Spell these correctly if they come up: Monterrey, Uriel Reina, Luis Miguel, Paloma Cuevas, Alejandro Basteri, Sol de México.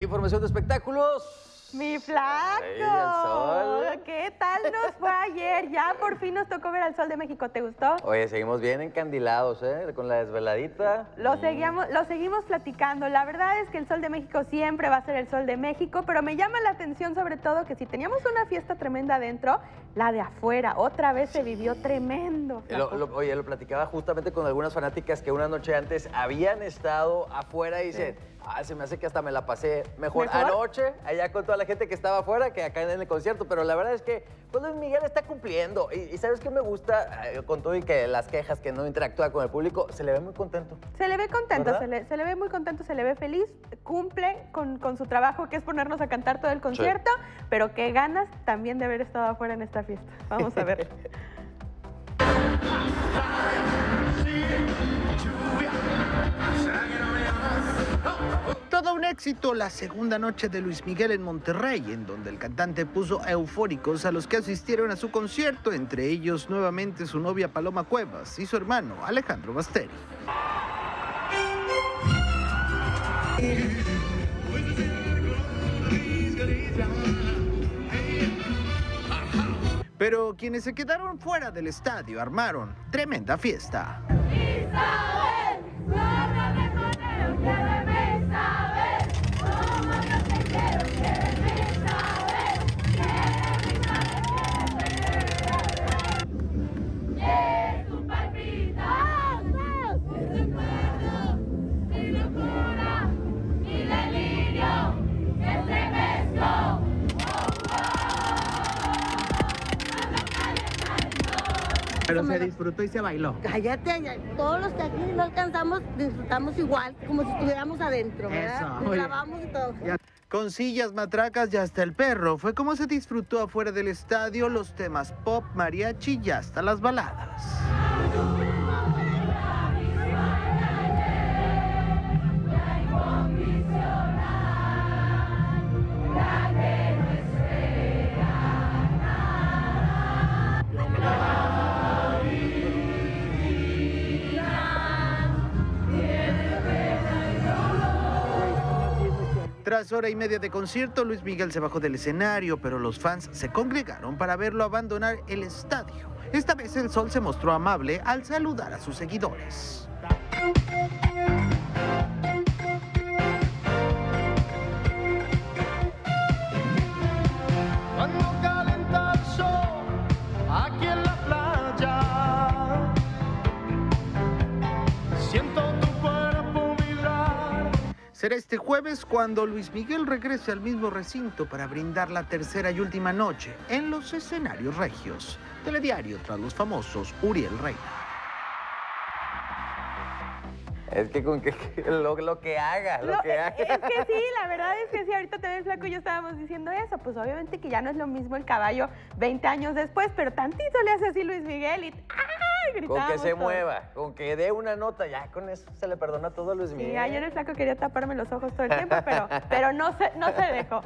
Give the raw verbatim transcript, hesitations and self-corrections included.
Información de espectáculos. Mi flaco. Ay, el sol. ¿Qué tal nos fue ayer? Ya por fin nos tocó ver al Sol de México. ¿Te gustó? Oye, seguimos bien encandilados, ¿eh? Con la desveladita. Lo, mm. seguíamos, lo seguimos platicando. La verdad es que el Sol de México siempre va a ser el Sol de México, pero me llama la atención sobre todo que si teníamos una fiesta tremenda adentro, la de afuera otra vez se vivió tremendo. Lo, lo, oye, lo platicaba justamente con algunas fanáticas que una noche antes habían estado afuera y dicen... Sí. Ah, se me hace que hasta me la pasé mejor, ¿Mejor? anoche, allá con toda la gente que estaba afuera, que acá en el concierto, pero la verdad es que pues Luis Miguel está cumpliendo. Y, y ¿sabes qué me gusta? Eh, con todo y que las quejas, que no interactúa con el público, se le ve muy contento. Se le ve contento, se le, se le ve muy contento, se le ve feliz, cumple con, con su trabajo, que es ponernos a cantar todo el concierto, sí. Pero qué ganas también de haber estado afuera en esta fiesta. Vamos a ver. Todo un éxito la segunda noche de Luis Miguel en Monterrey, en donde el cantante puso eufóricos a los que asistieron a su concierto, entre ellos nuevamente su novia Paloma Cuevas y su hermano Alejandro Basteri. Pero quienes se quedaron fuera del estadio armaron tremenda fiesta. Pero se disfrutó y se bailó. Cállate, todos los que aquí no alcanzamos, disfrutamos igual, como si estuviéramos adentro, ¿verdad? Nos lavamos y todo. Con sillas, matracas y hasta el perro, fue como se disfrutó afuera del estadio los temas pop, mariachi y hasta las baladas. Tras hora y media de concierto, Luis Miguel se bajó del escenario, pero los fans se congregaron para verlo abandonar el estadio. Esta vez el Sol se mostró amable al saludar a sus seguidores. Será este jueves cuando Luis Miguel regrese al mismo recinto para brindar la tercera y última noche en los escenarios regios. Telediario tras los famosos, Uriel Reina. Es que con que, que lo, lo que haga, lo, lo que haga. Es que sí, la verdad es que sí, ahorita también Flaco y yo estábamos diciendo eso, pues obviamente que ya no es lo mismo el caballo veinte años después, pero tantito le hace así Luis Miguel y... Con que se todo. mueva, con que dé una nota, ya con eso se le perdona todo a Luis Miguel. Sí, ayer el Flaco quería taparme los ojos todo el tiempo, pero, pero no se, no se dejó.